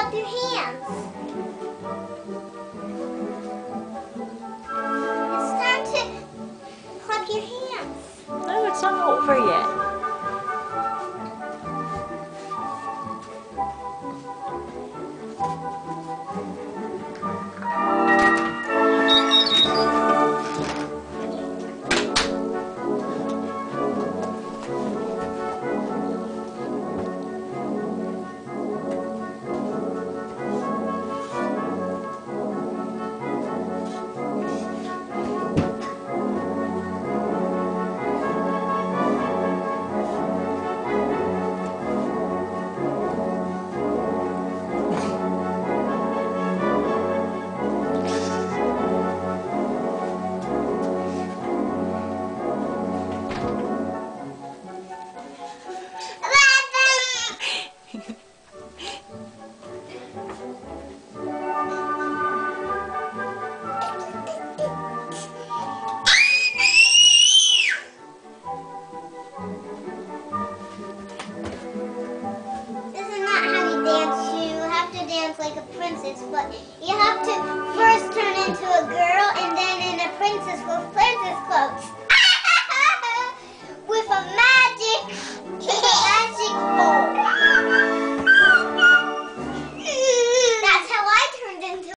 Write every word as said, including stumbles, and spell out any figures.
up your hands. It's time to clap your hands. No, it's not over yet. But